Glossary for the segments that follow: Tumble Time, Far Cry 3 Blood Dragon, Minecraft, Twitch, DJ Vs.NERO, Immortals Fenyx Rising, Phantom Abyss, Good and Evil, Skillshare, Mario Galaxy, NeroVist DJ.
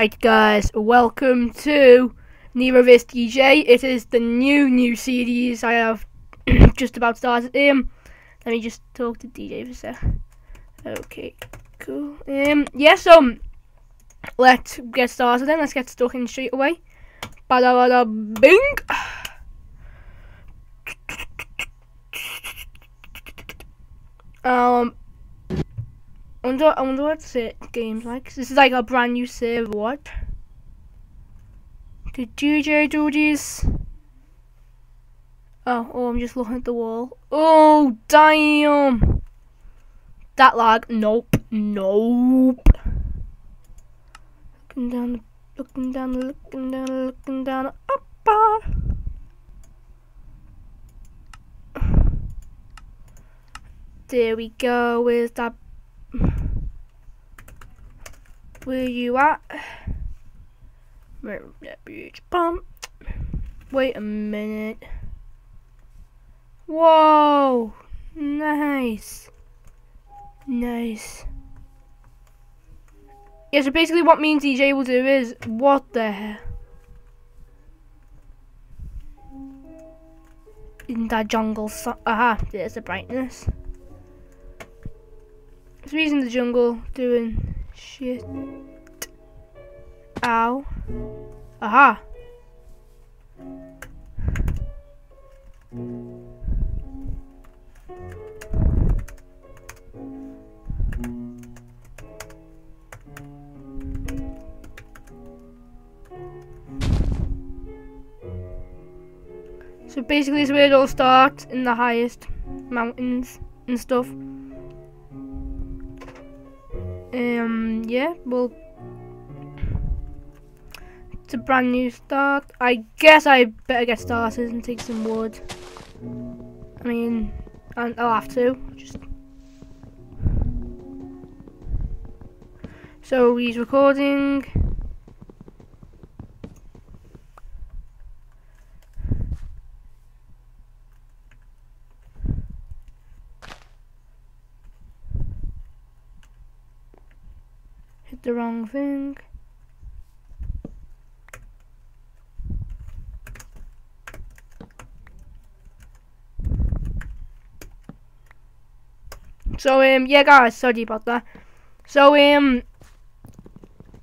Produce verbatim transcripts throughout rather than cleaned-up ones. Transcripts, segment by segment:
Right guys, welcome to NeroVist D J. It is the new new series I have just about started. Um, let me just talk to D J for a sec. Okay, cool. Um, yeah, so let's get started then. Let's get stuck in straight away. Bada bada bing. Um. I wonder, I wonder what uh, game's like. This is like a brand new server. What? The D J duties. Oh, oh, I'm just looking at the wall. Oh, damn. That lag. Nope. Nope. Looking down, looking down, looking down, looking down. Up. Uh. There we go. Where's that? Where you at? Wait a minute. Whoa! Nice. Nice. Yeah, so basically what me and D J will do is, what the hell? Isn't that jungle so- aha, there's the brightness. So he's in the jungle doing shit. Ow. Aha. So basically it's where it all starts, in the highest mountains and stuff. Um, yeah, well, it's a brand new start. I guess I better get started and take some wood. I mean, I'll have to. Just so he's recording. The wrong thing. So um yeah guys, sorry about that. So um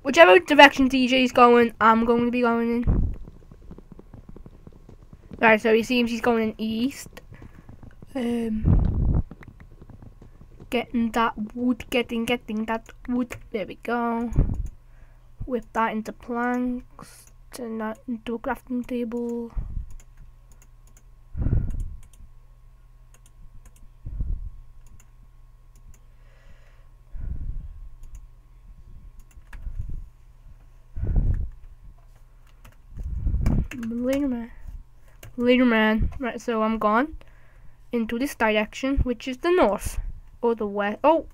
whichever direction D J's going, I'm going to be going in. Right, so he seems he's going in east. Um Getting that wood, getting, getting that wood. There we go. Whip that into planks. Turn that into a crafting table. Later, man. Later, man. Right, so I'm gone into this direction, which is the north. Or the west. Oh!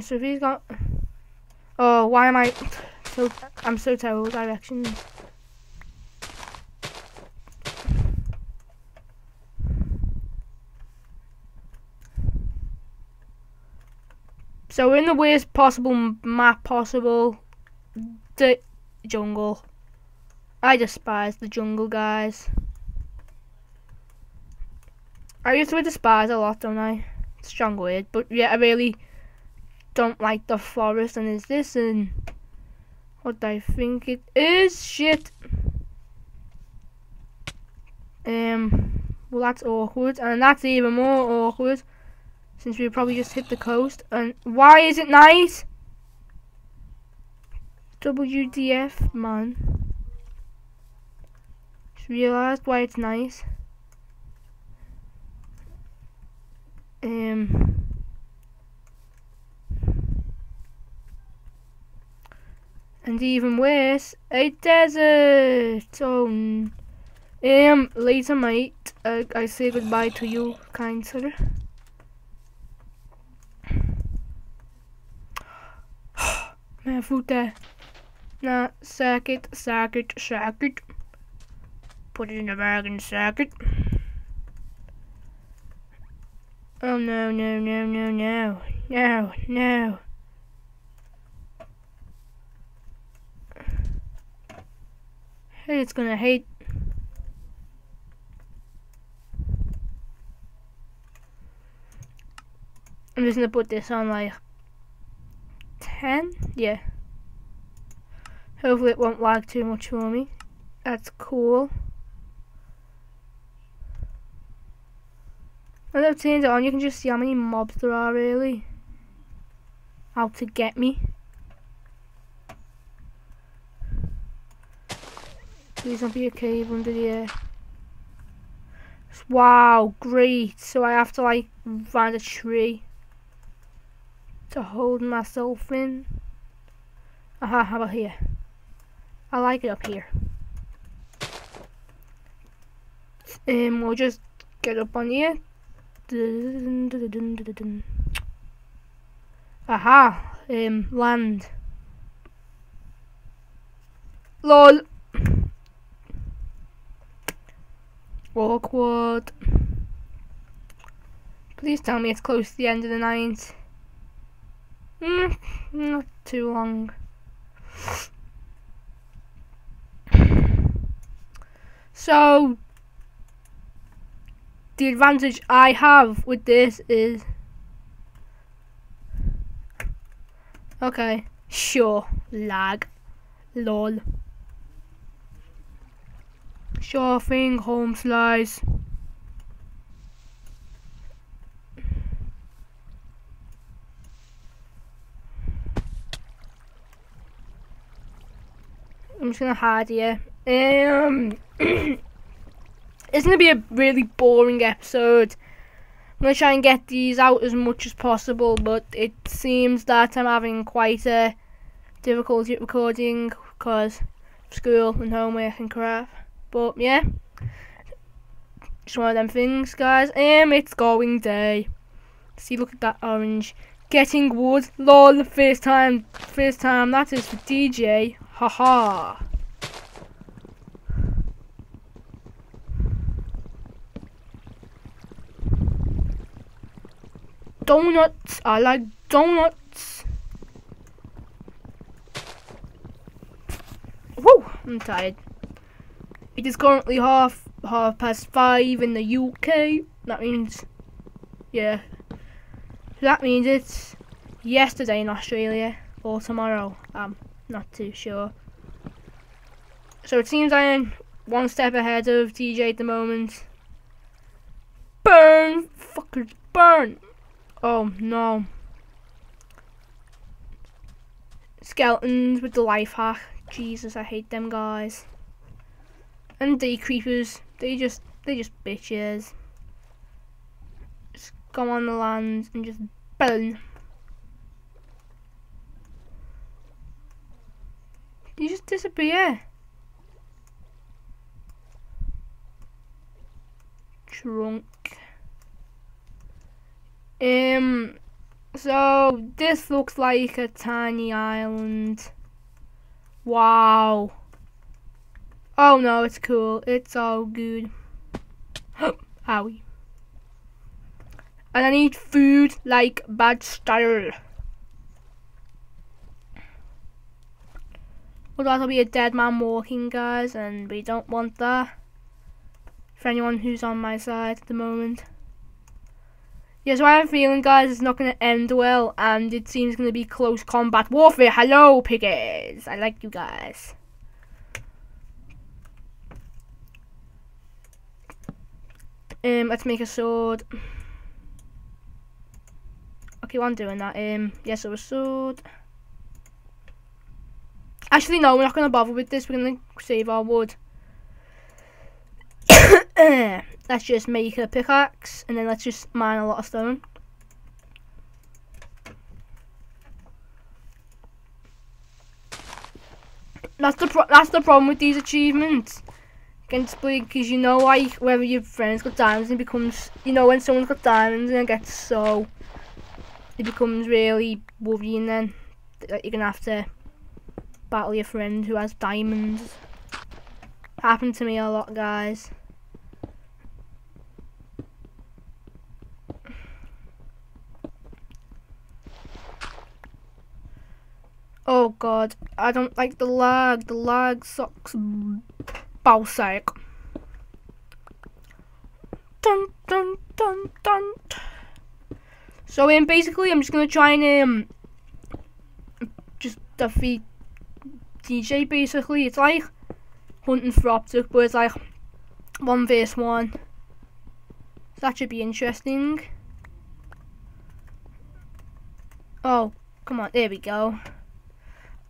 So if he's got. Oh, why am I. So, I'm so terrible with directions. So we're in the worst possible map possible. The jungle. I despise the jungle, guys. I used to despise a lot, don't I? It's a strong word, but yeah, I really don't like the forest. And is this and what I think it is? Shit. Um. Well, that's awkward, and that's even more awkward since we probably just hit the coast. And why is it night? W D F, man. Just realised why it's nice. Um, and even worse, a desert. Oh, um, later, mate. I, I say goodbye to you, kind sir. My foot there. Nah, sack it, sack it, sack it. Put it in the bag and sack it. Oh no no no no no No, no. Hey, it's gonna hate. I'm just gonna put this on like ten, yeah. Hopefully it won't lag too much for me. That's cool. When I've turned it on, you can just see how many mobs there are really out to get me. Please don't be a cave under the air. Wow, great. So I have to like find a tree to hold myself in. Aha, how about here? I like it up here. Um, we'll just get up on here. Aha, um, land. Lol. Awkward. Please tell me it's close to the end of the night. Mm, not too long. So, the advantage I have with this is... Okay, sure, lag, lol. Sure thing, home slice. I'm just gonna hide here. Um, it's gonna be a really boring episode. I'm gonna try and get these out as much as possible, but it seems that I'm having quite a difficulty recording because of school and homework and crap. But yeah, just one of them things, guys. Um, it's going day. See, look at that orange. Getting wood, lol. First time, first time. That is for D J. Haha. Donuts. I like donuts. Woo! I'm tired. It is currently half half past five in the U K. That means, yeah. That means it's yesterday in Australia or tomorrow. Um. Not too sure. So it seems I am one step ahead of D J at the moment. Burn! Fuckers, burn! Oh no. Skeletons with the life hack. Jesus, I hate them guys. And day creepers. They just, they just bitches. Just go on the land and just burn. You just disappear. Trunk. Um. So this looks like a tiny island. Wow. Oh no, it's cool. It's all good. Owie. And I need food like bad style. Otherwise I'll be a dead man walking, guys, and we don't want that. For anyone who's on my side at the moment. Yeah, so I have a feeling, guys, it's not going to end well, and it seems going to be close combat warfare. Hello, piggies! I like you guys. Um, let's make a sword. Okay, well, I'm doing that. Um, yeah, so a sword. Actually, no, we're not going to bother with this. We're going to save our wood. Let's just make a pickaxe, and then let's just mine a lot of stone. That's the pro that's the problem with these achievements. Against Blink, because you know, like, whether your friend's got diamonds, and it becomes... You know, when someone's got diamonds, and it gets so... It becomes really worrying then. That you're going to have to... battle your friend who has diamonds. Happened to me a lot, guys. Oh god, I don't like the lag. The lag sucks ballsack. Dun dun dun dun. So um, basically, I'm just gonna try and um, just defeat D J. Basically, it's like hunting for optic, but it's like one versus one. So that should be interesting. Oh, come on, there we go.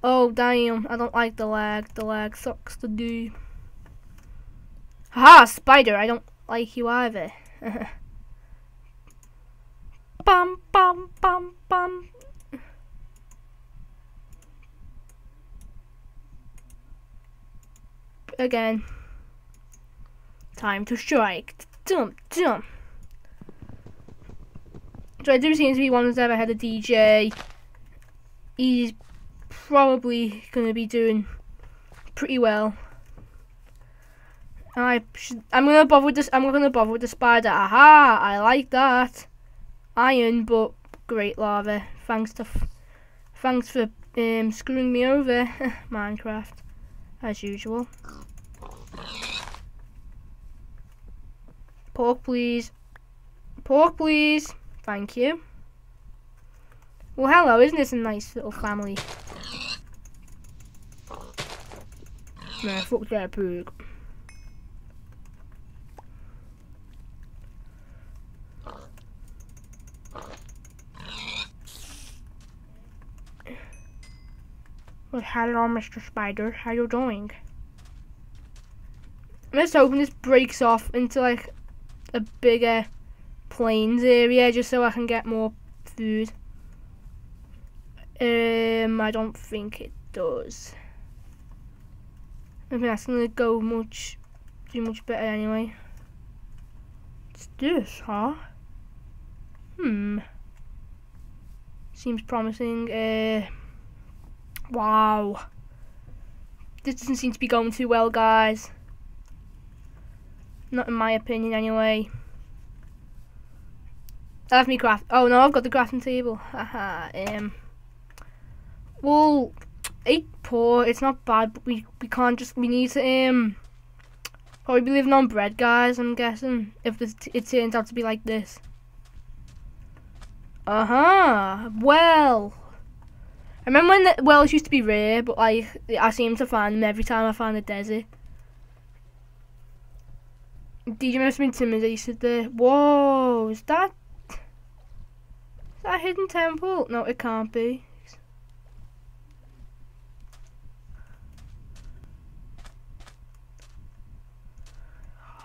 Oh damn, I don't like the lag. The lag sucks to do. Haha, spider, I don't like you either. Bum bum bum bum. Again. Time to strike. Dum dum. So I do seem to be one that's ever had a D J. He's probably going to be doing pretty well. I should, I'm going to bother with this. I'm not going to bother with the spider. Aha! I like that. Iron, but great lava. Thanks to, f thanks for um, screwing me over, Minecraft, as usual. Pork, please. Pork, please. Thank you. Well, hello, isn't this a nice little family? Nah, fuck that pig. Well, hello, Mister Spider. How you doing? Let's hope this breaks off into like a bigger plains area, just so I can get more food. Um, I don't think it does. I mean, that's gonna go much, do much better anyway. It's this, huh? Hmm. Seems promising. Uh, wow. This doesn't seem to be going too well, guys. Not in my opinion, anyway. I have me craft. Oh no, I've got the crafting table. Haha. um. Well, eight poor, it's not bad, but we, we can't just, we need to, um, probably be living on bread, guys, I'm guessing, if this t it turns out to be like this. Uh-huh, well, I remember when the wells used to be rare, but, like, I seem to find them every time I find a desert. D J must have been intimidated there. Whoa, is that, is that a hidden temple? No, it can't be.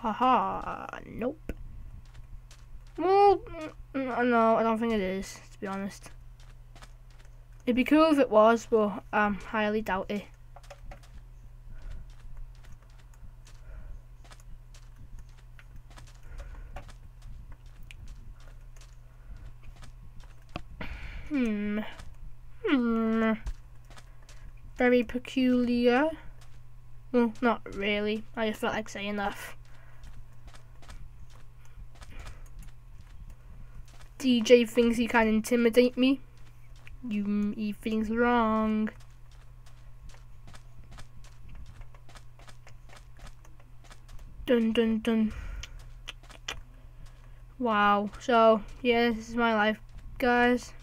Haha, nope. Well, no, I don't think it is, to be honest. It'd be cool if it was, but I um, highly doubt it. Hmm. Hmm. Very peculiar. Well, not really. I just felt like saying that. D J thinks he can intimidate me. You, he thinks wrong. Dun dun dun. Wow. So yeah, this is my life, guys.